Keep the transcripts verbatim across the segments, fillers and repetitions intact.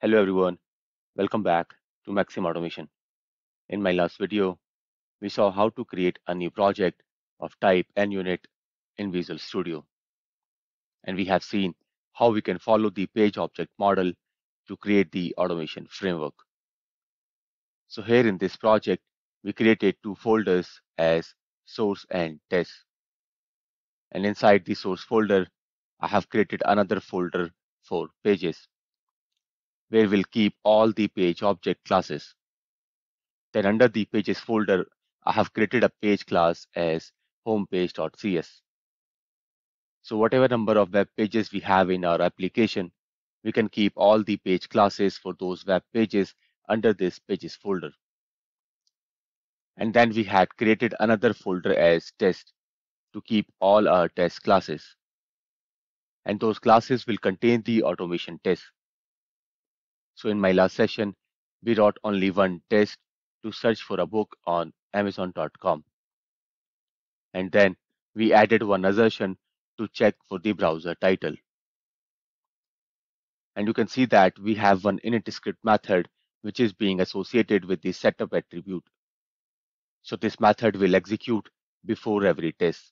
Hello everyone, welcome back to Maxim Automation. In my last video, we saw how to create a new project of type NUnit in Visual Studio. And we have seen how we can follow the Page Object Model to create the automation framework. So here in this project, we created two folders as source and test. And inside the source folder, I have created another folder for pages, where we'll keep all the page object classes. Then under the pages folder, I have created a page class as HomePage.cs. So whatever number of web pages we have in our application, we can keep all the page classes for those web pages under this pages folder. And then we had created another folder as test to keep all our test classes. And those classes will contain the automation test. So in my last session, we wrote only one test to search for a book on Amazon dot com. And then we added one assertion to check for the browser title. And you can see that we have one init script method which is being associated with the setup attribute. So this method will execute before every test.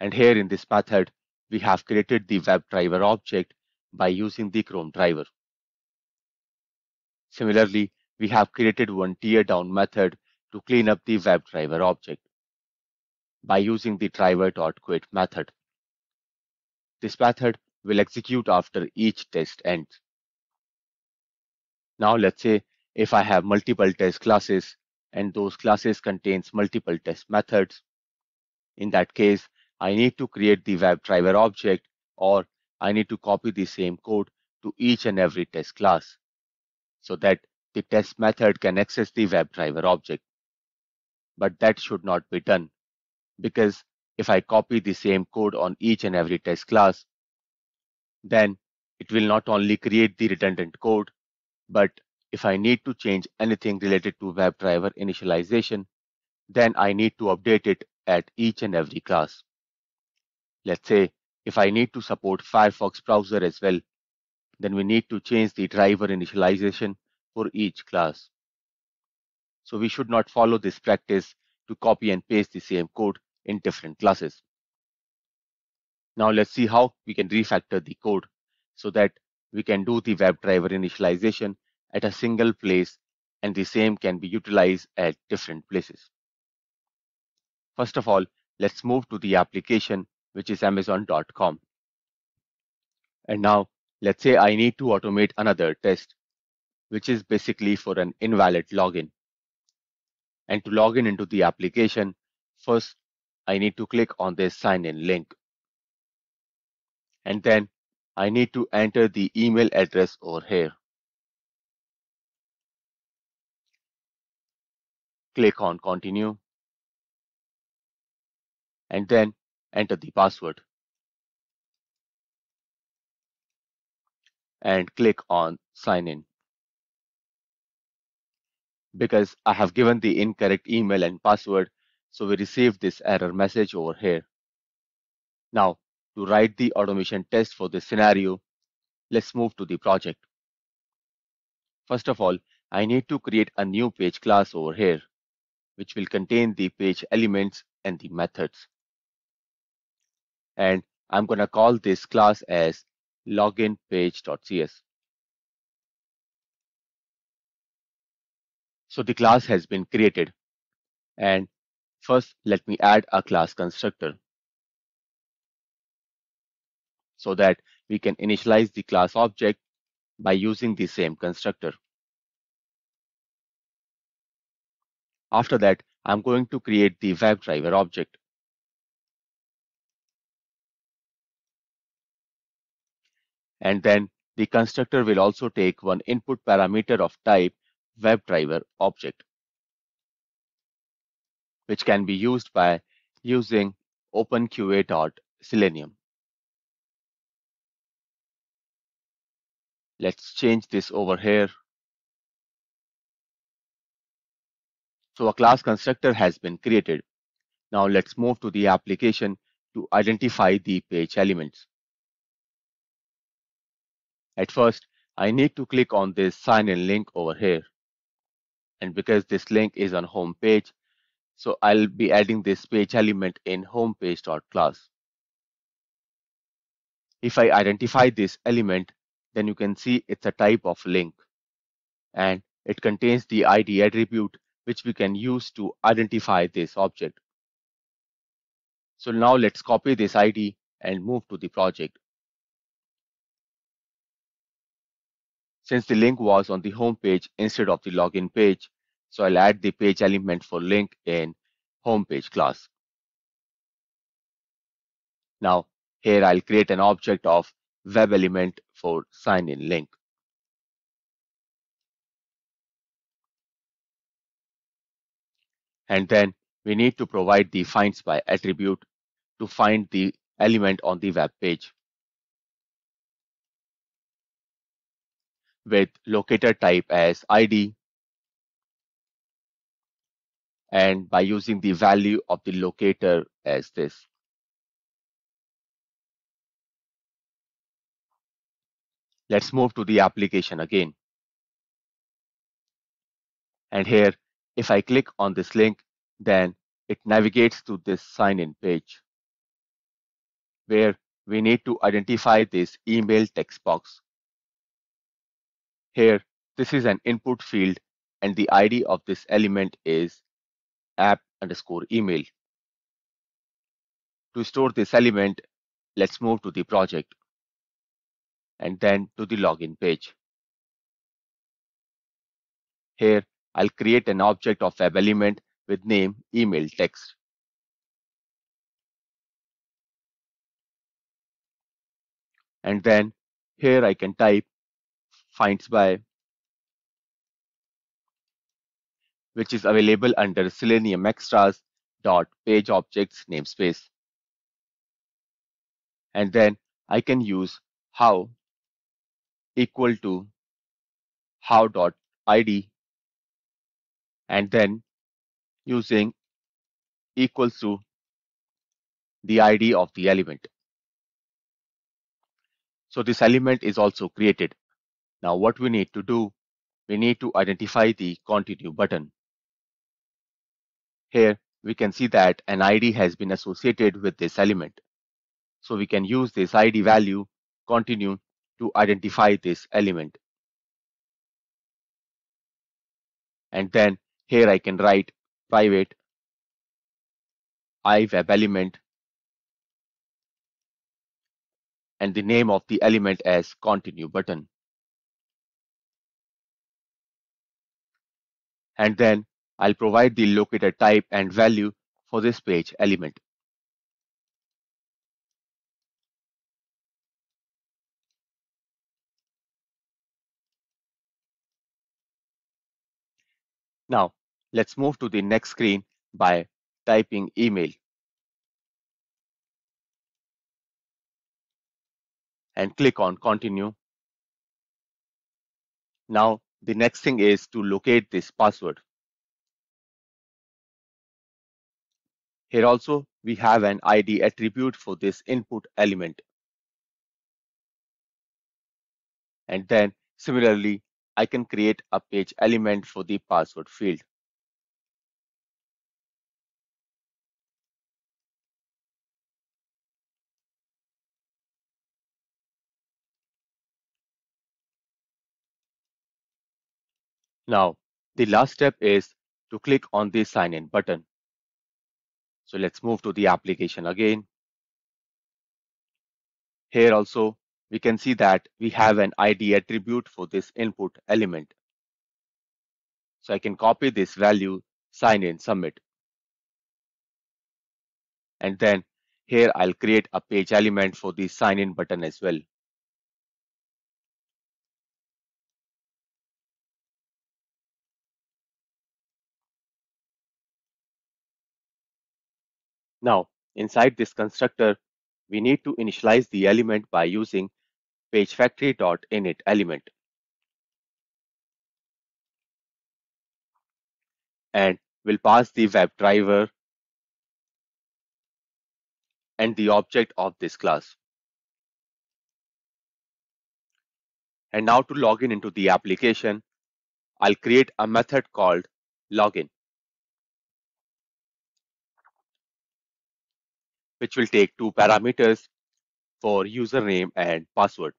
And here in this method, we have created the WebDriver object by using the Chrome driver. Similarly, we have created one teardown method to clean up the WebDriver object by using the driver.quit method. This method will execute after each test ends. Now let's say if I have multiple test classes and those classes contains multiple test methods, in that case, I need to create the WebDriver object or I need to copy the same code to each and every test class, so that the test method can access the WebDriver object. But that should not be done, because if I copy the same code on each and every test class, then it will not only create the redundant code, but if I need to change anything related to WebDriver initialization, then I need to update it at each and every class. Let's say if I need to support Firefox browser as well, then we need to change the driver initialization for each class. So we should not follow this practice to copy and paste the same code in different classes. Now let's see how we can refactor the code so that we can do the WebDriver initialization at a single place and the same can be utilized at different places. First of all, let's move to the application, which is Amazon dot com. And now, let's say I need to automate another test, which is basically for an invalid login. And to log in into the application, first, I need to click on this sign in link. And then I need to enter the email address over here. Click on continue. And then enter the password. And click on sign in. Because I have given the incorrect email and password, so we received this error message over here. Now, to write the automation test for this scenario, let's move to the project. First of all, I need to create a new page class over here, which will contain the page elements and the methods. And I'm going to call this class as LoginPage.cs. So the class has been created. And first, let me add a class constructor so that we can initialize the class object by using the same constructor. After that, I'm going to create the WebDriver object. And then the constructor will also take one input parameter of type WebDriver object, which can be used by using OpenQA.Selenium. Let's change this over here. So a class constructor has been created. Now let's move to the application to identify the page elements. At first, I need to click on this sign in link over here. And because this link is on home page, so I'll be adding this page element in homepage.class. If I identify this element, then you can see it's a type of link and it contains the I D attribute which we can use to identify this object. So now let's copy this I D and move to the project. Since the link was on the home page instead of the login page, so I'll add the page element for link in homepage class. Now here I'll create an object of web element for sign in link. And then we need to provide the finds by attribute to find the element on the web page with locator type as I D, and by using the value of the locator as this. Let's move to the application again. And here, if I click on this link, then it navigates to this sign-in page where we need to identify this email text box. Here, this is an input field and the I D of this element is app underscore email. To store this element, let's move to the project and then to the login page. Here, I'll create an object of web element with name email text. And then here I can type finds by, which is available under Selenium Extras dot Page Objects namespace. And then I can use how equal to how.id and then using equals to the I D of the element. So this element is also created. Now what we need to do, we need to identify the continue button. Here we can see that an I D has been associated with this element. So we can use this I D value continue to identify this element. And then here I can write private IWebElement and the name of the element as continue button. And then I'll provide the locator type and value for this page element. Now, let's move to the next screen by typing email and click on continue. Now, the next thing is to locate this password. Here also, we have an I D attribute for this input element. And then similarly, I can create a page element for the password field. Now, the last step is to click on the sign in button. So let's move to the application again. Here also, we can see that we have an I D attribute for this input element. So I can copy this value, sign in, submit. And then here I'll create a page element for the sign in button as well. Now, inside this constructor, we need to initialize the element by using page factory dot init element. And we'll pass the web driver and the object of this class. And now to login into the application, I'll create a method called login, which will take two parameters for username and password.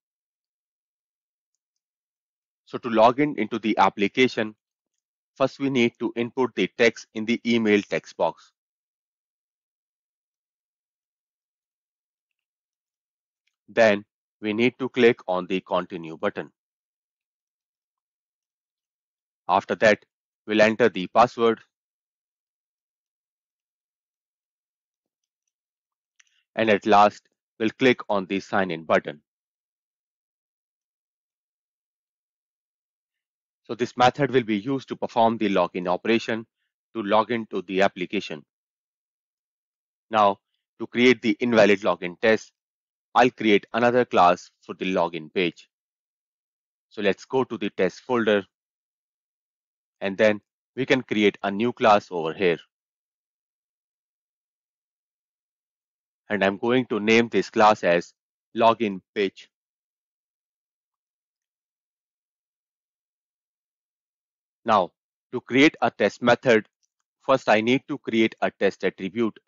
So to login into the application, first we need to input the text in the email text box. Then we need to click on the continue button. After that, we'll enter the password and at last we'll click on the sign in button. So this method will be used to perform the login operation to log into the application. Now, to create the invalid login test, I'll create another class for the login page. So let's go to the test folder, and then we can create a new class over here. And I'm going to name this class as login page. Now, to create a test method, first I need to create a test attribute,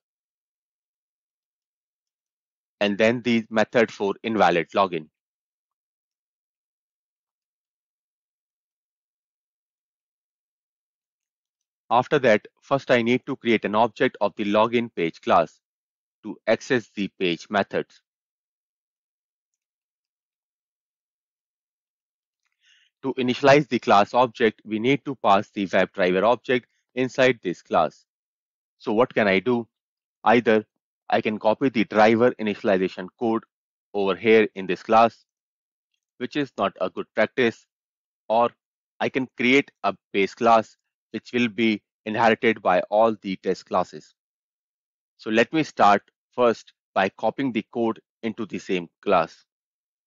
and then the method for invalid login. After that, first I need to create an object of the login page class to access the page methods. To initialize the class object, we need to pass the WebDriver object inside this class. So what can I do? Either I can copy the driver initialization code over here in this class, which is not a good practice, or I can create a base class which will be inherited by all the test classes. So let me start first by copying the code into the same class,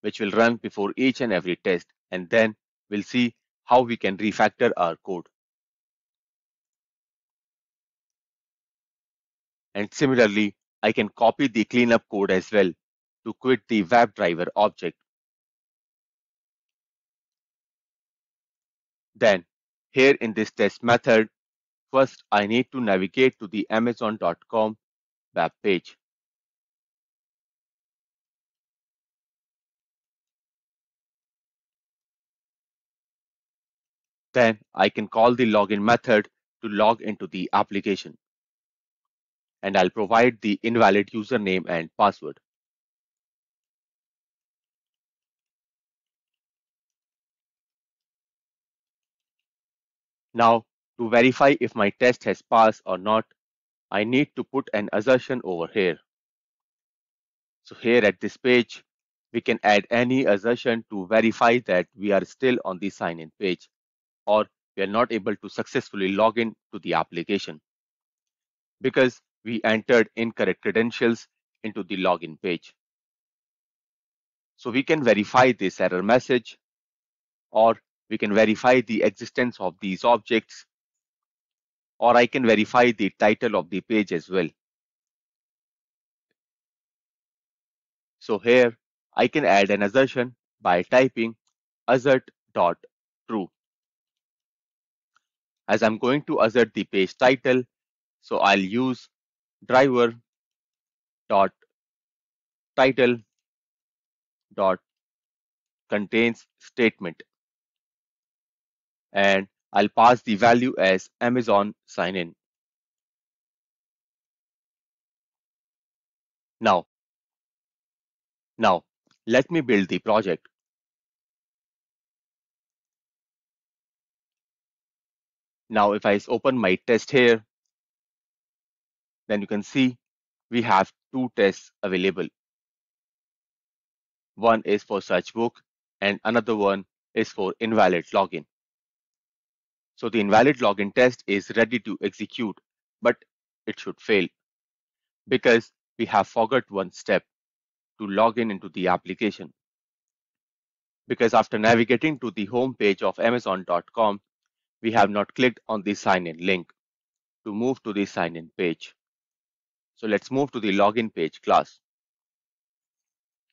which will run before each and every test, and then we'll see how we can refactor our code. And similarly, I can copy the cleanup code as well to quit the WebDriver object. Then, here in this test method, first I need to navigate to the Amazon dot com web page. Then I can call the login method to log into the application, and I'll provide the invalid username and password. Now, to verify if my test has passed or not, I need to put an assertion over here. So here at this page, we can add any assertion to verify that we are still on the sign-in page, or we are not able to successfully log in to the application because we entered incorrect credentials into the login page. So we can verify this error message, or we can verify the existence of these objects, or I can verify the title of the page as well. So here I can add an assertion by typing assert dot true. As I'm going to assert the page title, so I'll use driver dot title dot contains statement, and I'll pass the value as Amazon sign in. Now, now let me build the project. Now, if I open my test here, then you can see we have two tests available. One is for search book and another one is for invalid login. So the invalid login test is ready to execute, but it should fail because we have forgot one step to log in into the application. Because after navigating to the home page of Amazon dot com, we have not clicked on the sign-in link to move to the sign-in page. So let's move to the login page class.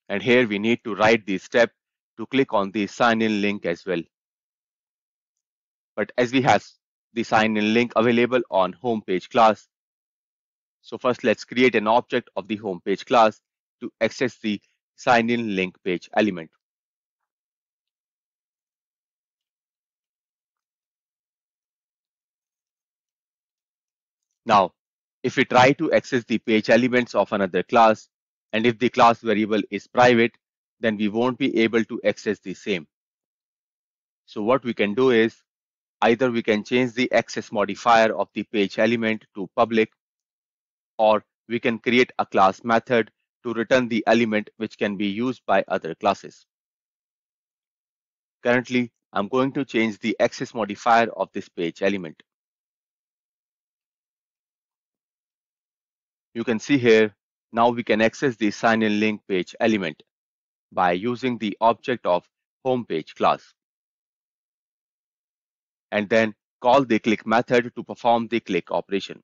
And here we need to write the step to click on the sign in link as well. But as we have the sign in link available on HomePage class, so first let's create an object of the HomePage class to access the sign in link page element. Now, if we try to access the page elements of another class, and if the class variable is private, then we won't be able to access the same. So what we can do is, either we can change the access modifier of the page element to public, or we can create a class method to return the element which can be used by other classes. Currently, I'm going to change the access modifier of this page element. You can see here, now we can access the sign in link page element by using the object of HomePage class, and then call the click method to perform the click operation.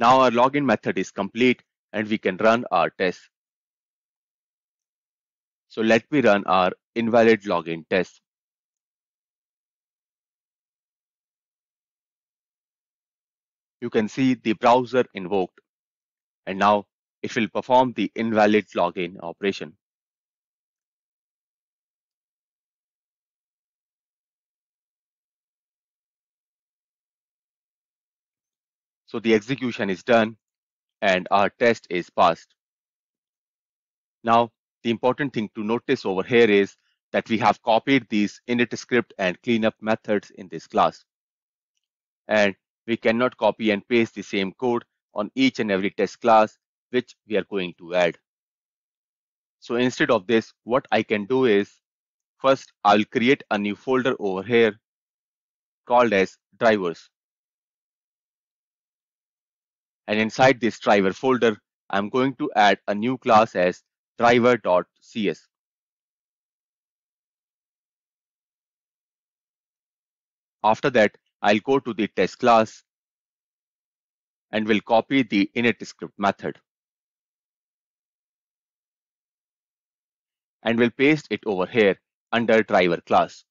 Now our login method is complete and we can run our test. So let me run our invalid login test. You can see the browser invoked, and now it will perform the invalid login operation. So the execution is done and our test is passed. Now, the important thing to notice over here is that we have copied these init script and cleanup methods in this class, and we cannot copy and paste the same code on each and every test class which we are going to add. So instead of this, what I can do is, first I'll create a new folder over here called as drivers. And inside this driver folder, I'm going to add a new class as driver dot C S. After that, I'll go to the test class and will copy the init script method and will paste it over here under driver class.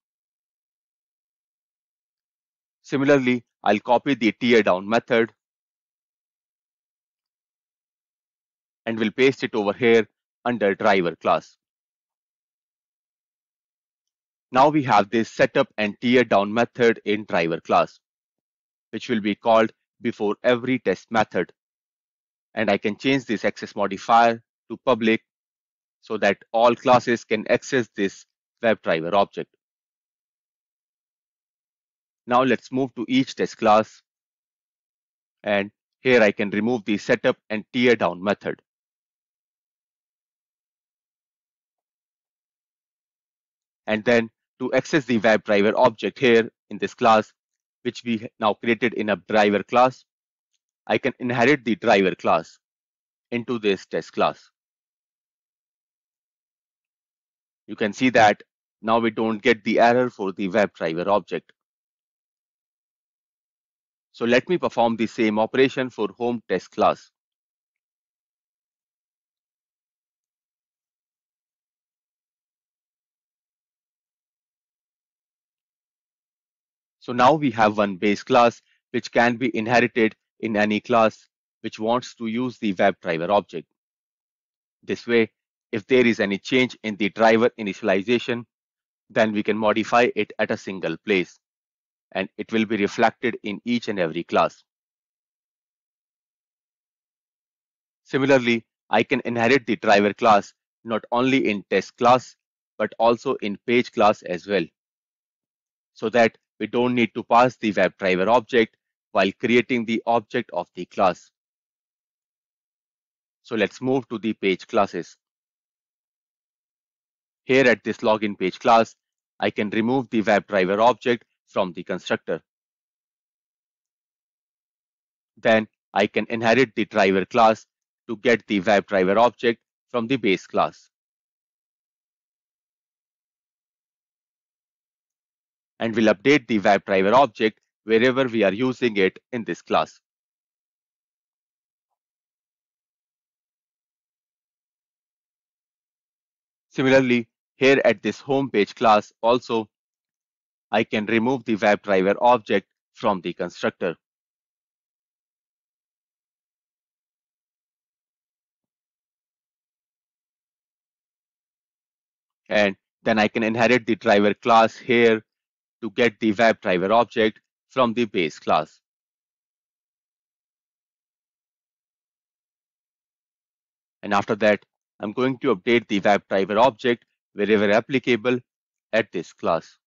Similarly, I'll copy the teardown method and we'll paste it over here under driver class. Now we have this setup and teardown method in driver class, which will be called before every test method. And I can change this access modifier to public so that all classes can access this WebDriver object. Now let's move to each test class. And here I can remove the setup and teardown method. And then to access the WebDriver object here in this class, which we now created in a driver class, I can inherit the driver class into this test class. You can see that now we don't get the error for the WebDriver object. So let me perform the same operation for home test class. So now we have one base class which can be inherited in any class which wants to use the WebDriver object. This way, if there is any change in the driver initialization, then we can modify it at a single place, and it will be reflected in each and every class. Similarly, I can inherit the driver class not only in test class, but also in page class as well, so that we don't need to pass the WebDriver object while creating the object of the class. So let's move to the page classes. Here at this login page class, I can remove the WebDriver object from the constructor. Then I can inherit the driver class to get the WebDriver object from the base class. And we'll update the WebDriver object wherever we are using it in this class. Similarly, here at this HomePage class also, I can remove the WebDriver object from the constructor. And then I can inherit the driver class here to get the WebDriver object from the base class. And after that, I'm going to update the WebDriver object wherever applicable at this class.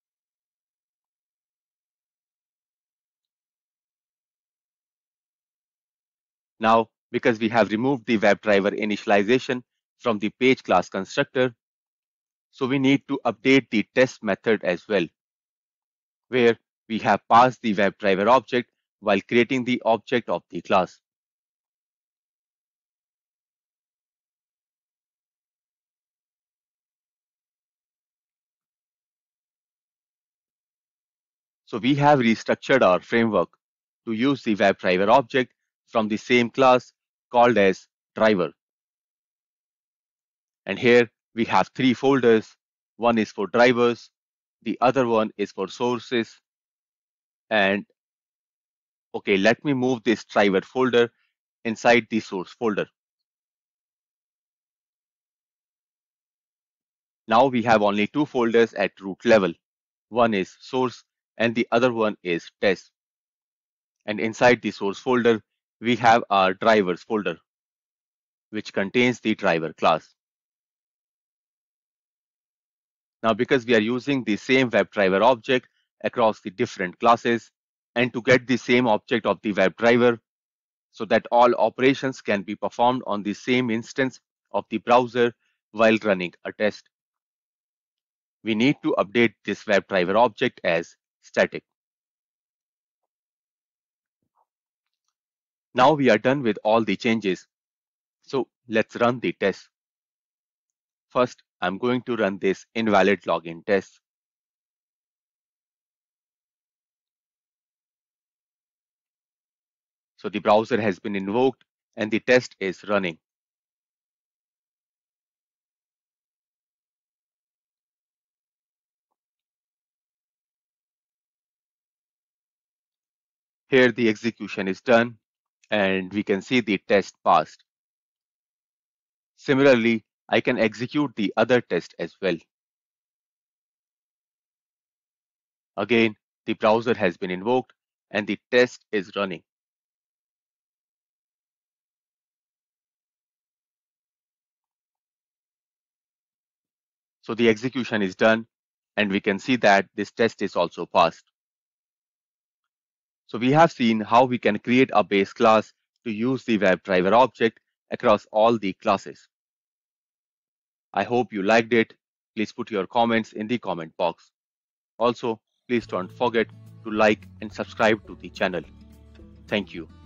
Now, because we have removed the WebDriver initialization from the page class constructor, so we need to update the test method as well, where we have passed the WebDriver object while creating the object of the class. So we have restructured our framework to use the WebDriver object from the same class called as driver. And here we have three folders. One is for drivers, the other one is for sources. And okay, let me move this driver folder inside the source folder. Now we have only two folders at root level. One is source and the other one is test. And inside the source folder, we have our drivers folder, which contains the driver class. Now, because we are using the same WebDriver object across the different classes, and to get the same object of the WebDriver, so that all operations can be performed on the same instance of the browser while running a test, we need to update this WebDriver object as static. Now we are done with all the changes. So let's run the test. First, I'm going to run this invalid login test. So the browser has been invoked and the test is running. Here the execution is done, and we can see the test passed. Similarly, I can execute the other test as well. Again, the browser has been invoked and the test is running. So the execution is done, and we can see that this test is also passed. So we have seen how we can create a base class to use the WebDriver object across all the classes. I hope you liked it. Please put your comments in the comment box. Also, please don't forget to like and subscribe to the channel. Thank you.